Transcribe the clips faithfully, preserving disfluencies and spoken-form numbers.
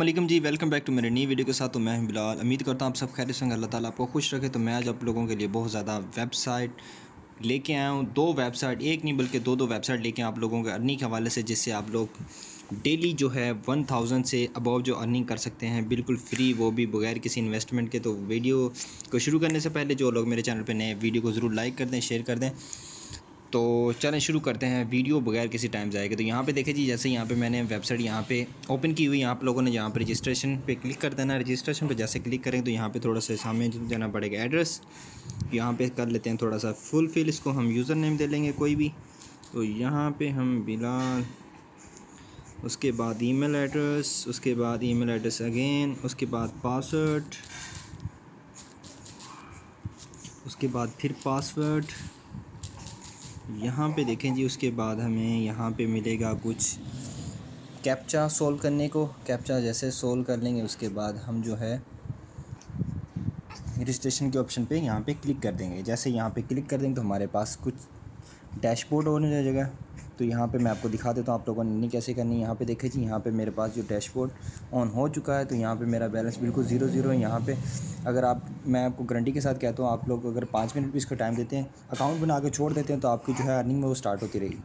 अस्सलाम जी, welcome back to मेरे नई वीडियो के साथ। तो मैं बिलाल, उम्मीद करता हूँ आप सब खैरियत होंगे, अल्लाह ताला आपको खुश रखे। तो मैं आज आप लोगों के लिए बहुत ज़्यादा वेबसाइट लेके आया हूँ, दो वेबसाइट, एक नहीं बल्कि दो दो वेबसाइट लेके आप लोगों के अर्निंग के हवाले से, जिससे आप लोग डेली जो है वन थाउजेंड से अबव जो अर्निंग कर सकते हैं बिल्कुल फ्री, वो भी बगैर किसी इन्वेस्टमेंट के। तो वीडियो को शुरू करने से पहले जो लोग मेरे चैनल पर नए, वीडियो को ज़रूर लाइक कर दें, शेयर कर दें। तो चलें शुरू करते हैं वीडियो बगैर किसी टाइम जाएगा। तो यहाँ पे देखिए जी, जैसे यहाँ पे मैंने वेबसाइट यहाँ पे ओपन की हुई, आप लोगों ने यहाँ पे रजिस्ट्रेशन पे क्लिक कर देना। रजिस्ट्रेशन पे जैसे क्लिक करें तो यहाँ पे थोड़ा सा सामने देना पड़ेगा एड्रेस, यहाँ पे कर लेते हैं थोड़ा सा फुलफिल, इसको हम यूज़र नेम दे लेंगे कोई भी। तो यहाँ पर हम बिलाल, उसके बाद ई मेल एड्रेस, उसके बाद ई मेल एड्रेस अगेन, उसके बाद पासवर्ड, उसके बाद फिर पासवर्ड, यहाँ पे देखें जी। उसके बाद हमें यहाँ पे मिलेगा कुछ कैप्चा सोल्व करने को। कैप्चा जैसे सोल्व कर लेंगे उसके बाद हम जो है रजिस्ट्रेशन के ऑप्शन पे यहाँ पे क्लिक कर देंगे। जैसे यहाँ पे क्लिक कर देंगे तो हमारे पास कुछ डैशबोर्ड होने जाएगा। तो यहाँ पे मैं आपको दिखा देता हूँ आप लोगों ने कैसे करनी है। यहाँ पे देखें जी, यहाँ पे मेरे पास जो डैशबोर्ड ऑन हो चुका है। तो यहाँ पे मेरा बैलेंस बिल्कुल ज़ीरो ज़ीरो है। यहाँ पे अगर आप, मैं आपको गारंटी के साथ कहता हूँ, आप लोग अगर पाँच मिनट भी इसको टाइम देते हैं, अकाउंट बना के छोड़ देते हैं, तो आपकी जो है अर्निंग में वो स्टार्ट होती रहेगी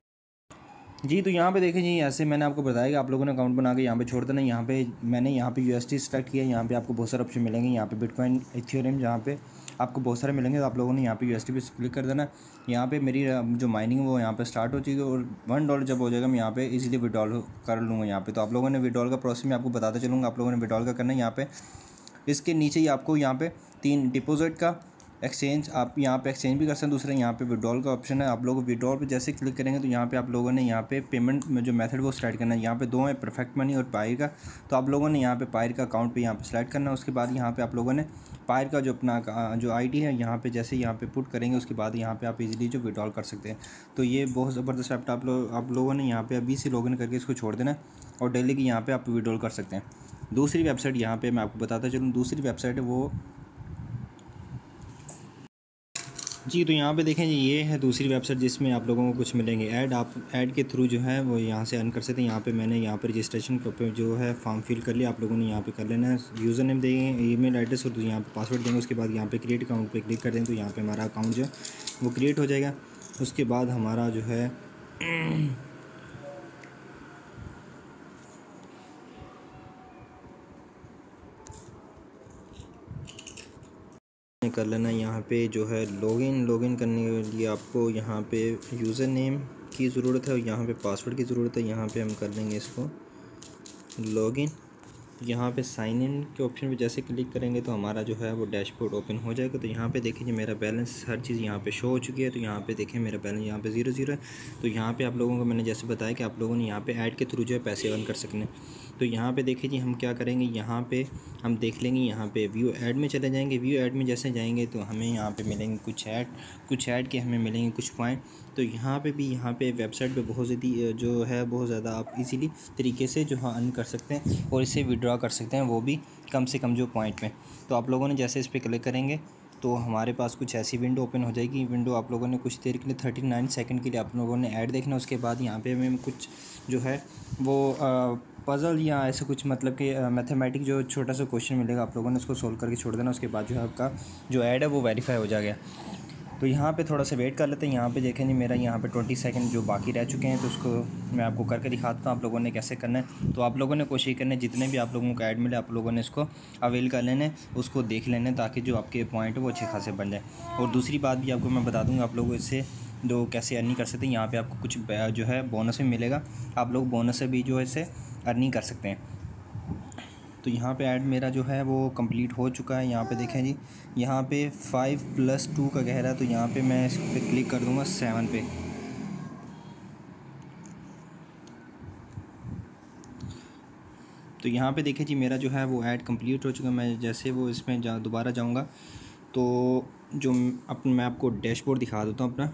जी। तो यहाँ पे देखें जी, ऐसे मैंने आपको बताया कि आप लोगों ने अकाउंट बना के यहाँ पे छोड़ देना। यहाँ पे मैंने यहाँ पे यूएसडी सेलेक्ट किया। यहाँ पे आपको बहुत सारे ऑप्शन मिलेंगे, यहाँ पे बिटकॉइन, इथेरियम, जहाँ पे आपको बहुत सारे मिलेंगे। तो आप लोगों ने यहाँ पे यूएसडी पे क्लिक कर देना। यहाँ पे मेरी जो माइनिंग वो यहाँ पर स्टार्ट हो चुकी है और वन डॉलर जब हो जाएगा मैं यहाँ पर ईजिली विड्रॉल कर लूँगा। यहाँ पर तो आप लोगों ने विड्रॉल का प्रोसेस मैं आपको बताते चलूँगा, आप लोगों ने विड्रॉल का करना है। यहाँ पर इसके नीचे ही आपको यहाँ पर तीन डिपोज़िट का, एक्सचेंज, आप यहाँ पे एक्सचेंज भी कर सकते हैं, दूसरा यहाँ पे विड्रॉल का ऑप्शन है। आप लोग विड्रॉल पे जैसे क्लिक करेंगे तो यहाँ पे आप लोगों ने यहाँ पे पेमेंट में जो मेथड वो सेलेक्ट करना है। यहाँ पे दो है, परफेक्ट मनी और पायर का। तो आप लोगों ने यहाँ पे पायर का अकाउंट पे यहाँ पे सेलेक्ट करना है। उसके बाद यहाँ पे आप लोगों ने पायर का जो अपना जो आई डी है यहाँ पर जैसे यहाँ पर पुट करेंगे, उसके बाद यहाँ पर आप इजीली जो विड्रॉल कर सकते हैं। तो ये बहुत ज़बरदस्त ऐप, आप लोग आप लोगों ने यहाँ पर अभी से लॉगिन करके इसको छोड़ देना और डेली की यहाँ पर आप विड्रॉल कर सकते हैं। दूसरी वेबसाइट यहाँ पर मैं आपको बताता चलूँ, दूसरी वेबसाइट है वो जी। तो यहाँ पे देखें जी, ये है दूसरी वेबसाइट जिसमें आप लोगों को कुछ मिलेंगे ऐड। आप ऐड के थ्रू जो है वो यहाँ से अर्न कर सकते हैं। यहाँ पे मैंने यहाँ पे रजिस्ट्रेशन पे जो है फॉर्म फिल कर लिया, आप लोगों ने यहाँ पे कर लेना है। यूज़र नेम देंगे, ईमेल एड्रेस और यहाँ पे पासवर्ड देंगे। उसके बाद यहाँ पे क्रिएट अकाउंट पर क्लिक कर देंगे तो यहाँ पर हमारा अकाउंट जो है वो क्रिएट हो जाएगा। उसके बाद हमारा जो है कर लेना यहाँ पे जो है लॉगिन। लॉगिन करने के लिए आपको यहाँ पे यूज़र नेम की ज़रूरत है और यहाँ पे पासवर्ड की ज़रूरत है। यहाँ पे हम कर लेंगे इसको लॉगिन। यहाँ पे साइन इन के ऑप्शन पे जैसे क्लिक करेंगे तो हमारा जो है वो डैशबोर्ड ओपन हो जाएगा। तो यहाँ पे देखें जी, मेरा बैलेंस हर चीज़ यहाँ पे शो हो चुकी है। तो यहाँ पे देखें मेरा बैलेंस यहाँ पे ज़ीरो ज़ीरो है। तो यहाँ पे आप लोगों को मैंने जैसे बताया कि आप लोगों ने यहाँ पे ऐड के थ्रू जो है पैसे अर्न कर सकने। तो यहाँ पर देखें जी, हम क्या करेंगे, यहाँ पर हम देख लेंगे, यहाँ पर व्यू ऐड में चले जाएँगे। व्यू ऐड में जैसे जाएँगे तो हमें यहाँ पर मिलेंगे कुछ ऐड, कुछ ऐड के हमें मिलेंगे कुछ पॉइंट। तो यहाँ पर भी, यहाँ पर वेबसाइट पर बहुत ज़्यादा जो है बहुत ज़्यादा आप ईज़िली तरीके से जो है अर्न कर सकते हैं और इससे विड्रॉ कर सकते हैं, वो भी कम से कम जो पॉइंट में। तो आप लोगों ने जैसे इस पर क्लिक करेंगे तो हमारे पास कुछ ऐसी विंडो ओपन हो जाएगी। विंडो आप लोगों ने कुछ देर के लिए थर्टी नाइन सेकेंड के लिए आप लोगों ने ऐड देखना। उसके बाद यहाँ पे हमें कुछ जो है वो पज़ल या ऐसे कुछ मतलब कि मैथमेटिक जो छोटा सा क्वेश्चन मिलेगा, आप लोगों ने उसको सोल्व करके छोड़ देना। उसके बाद जो है आपका जो ऐड है वो वेरीफाई हो जाएगा। तो यहाँ पे थोड़ा सा वेट कर लेते हैं। यहाँ पे देखें जी, मेरा यहाँ पे ट्वेंटी सेकंड जो बाकी रह चुके हैं तो उसको मैं आपको करके दिखाता हूँ आप लोगों ने कैसे करना है। तो आप लोगों ने कोशिश करना है जितने भी आप लोगों को ऐड मिले आप लोगों ने इसको अवेल कर लेने, उसको देख लेने, ताकि जो आपके पॉइंट वो अच्छे खासे बन जाए। और दूसरी बात भी आपको मैं बता दूँगा, आप लोगों इससे जो कैसे अर्निंग कर सकते हैं। यहाँ पर आपको कुछ जो है बोनस भी मिलेगा, आप लोग बोनस से भी जो है इससे अर्निंग कर सकते हैं। तो यहाँ पे ऐड मेरा जो है वो कंप्लीट हो चुका है। यहाँ पे देखें जी, यहाँ पे फाइव प्लस टू का कह रहा है। तो यहाँ पे मैं इस पर क्लिक कर दूँगा सेवन पे। तो यहाँ पे देखें जी, मेरा जो है वो ऐड कंप्लीट हो चुका है। मैं जैसे वो इसमें जा दोबारा जाऊँगा तो जो अपन मैं आपको डैशबोर्ड दिखा देता हूँ अपना।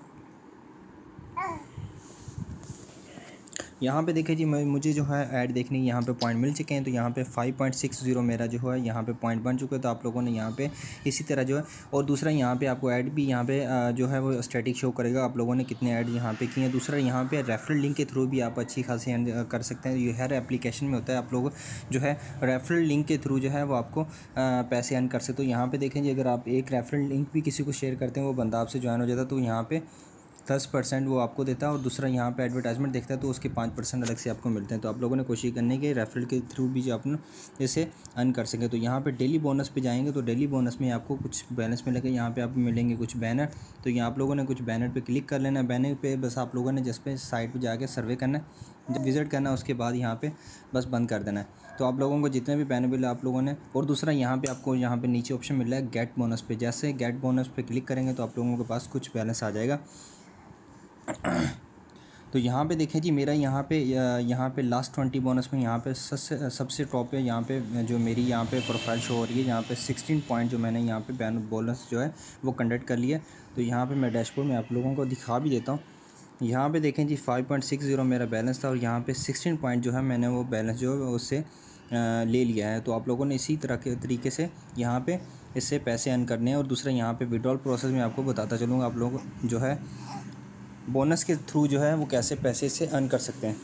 यहाँ पे देखिए जी मुझे जो है ऐड देखने की यहाँ पे पॉइंट मिल चुके हैं। तो यहाँ पे फाइव पॉइंट सिक्स ज़ीरो मेरा जो है यहाँ पे पॉइंट बन चुका है। तो आप लोगों ने यहाँ पे इसी तरह जो है, और दूसरा यहाँ पे आपको ऐड भी यहाँ पे जो है वो स्टैटिक शो करेगा आप लोगों ने कितने ऐड यहाँ पे किए हैं। दूसरा यहाँ पे रेफरल लिंक के थ्रू भी आप अच्छी खासी एंड कर सकते हैं। ये हर एप्लीकेशन में होता है, आप लोग जो है रेफरल लिंक के थ्रू जो है वो आपको पैसे अर्न कर सकते हो। यहाँ पर देखें जी अगर आप एक रेफरल लिंक भी किसी को शेयर करते हैं वो बंदा आपसे ज्वाइन हो जाता है तो यहाँ पर दस परसेंट वो आपको देता है, और दूसरा यहाँ पे एडवर्टाइजमेंट देखता है तो उसके पाँच परसेंट अलग से आपको मिलते हैं। तो आप लोगों ने कोशिश करने के रेफरल के थ्रू भी जो आप इसे अर्न कर सकें। तो यहाँ पे डेली बोनस पे जाएंगे तो डेली बोनस में आपको कुछ बैलेंस मिलेगा। यहाँ पे आपको मिलेंगे कुछ बैनर, तो यहाँ आप लोगों ने कुछ बैनर पर क्लिक कर लेना। बैनर पर बस आप लोगों ने जिस पे साइट पर जाकर सर्वे करना है, जब विज़िट करना है, उसके बाद यहाँ पे बस बंद कर देना है। तो आप लोगों को जितने भी बेनिफिट आप लोगों ने, और दूसरा यहाँ पे आपको यहाँ पे नीचे ऑप्शन मिल रहा है गेट बोनस पे। जैसे गेट बोनस पे क्लिक करेंगे तो आप लोगों के पास कुछ बैलेंस आ जाएगा। तो यहाँ पे देखें जी मेरा यहाँ पे यहाँ पे लास्ट ट्वेंटी बोनस में यहाँ पे सबसे सबसे टॉप है। यहाँ पे जो मेरी यहाँ पे प्रोफाइल शो हो रही है, यहाँ पे सिक्सटीन पॉइंट जो मैंने यहाँ पे बैन बोनस जो है वो कंडक्ट कर लिया। तो यहाँ पे मैं डैशबोर्ड में आप लोगों को दिखा भी देता हूँ। यहाँ पे देखें जी फाइव पॉइंट सिक्स ज़ीरो मेरा बैलेंस था और यहाँ पे सिक्सटीन पॉइंट जो है मैंने वो बैलेंस जो है उससे ले लिया है। तो आप लोगों ने इसी तरह के तरीके से यहाँ पे इससे पैसे अर्न करने हैं। और दूसरा यहाँ पे विड्रॉल प्रोसेस में आपको बताता चलूँगा आप लोग जो है बोनस के थ्रू जो है वो कैसे पैसे से अर्न कर सकते हैं।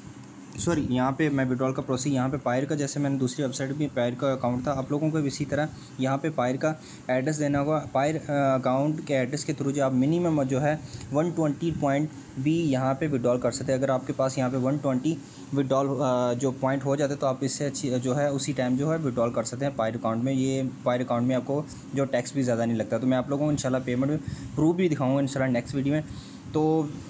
सॉरी यहाँ पे मैं विड्रॉल का प्रोसेस यहाँ पे पायर का, जैसे मैंने दूसरी वेबसाइट भी पायर का अकाउंट था, आप लोगों को भी इसी तरह यहाँ पे पायर का एड्रेस देना होगा। पायर अकाउंट के एड्रेस के थ्रू जो आप मिनिमम जो है वन ट्वेंटी पॉइंट भी यहाँ पे विड्रॉल कर सकते हैं। अगर आपके पास यहाँ पे वन ट्वेंटी विड्रॉल जो पॉइंट हो जाते तो आप इससे अच्छी जो है उसी टाइम जो है विड्रॉल कर सकते हैं पायर अकाउंट में। ये पायर अकाउंट में आपको जो टैक्स भी ज़्यादा नहीं लगता। तो मैं आप लोगों को इंशाल्लाह पेमेंट में प्रूफ भी दिखाऊँगा इंशाल्लाह नेक्स्ट वीडियो में। तो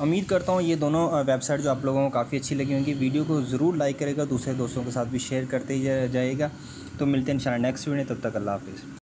उम्मीद करता हूँ ये दोनों वेबसाइट जो आप लोगों को काफ़ी अच्छी लगी होंगी। वीडियो को ज़रूर लाइक करेगा, दूसरे दोस्तों के साथ भी शेयर करते ही जाएगा। तो मिलते हैं इंशाल्लाह नेक्स्ट वीडियो में, तब तक अल्लाह हाफ़िज़।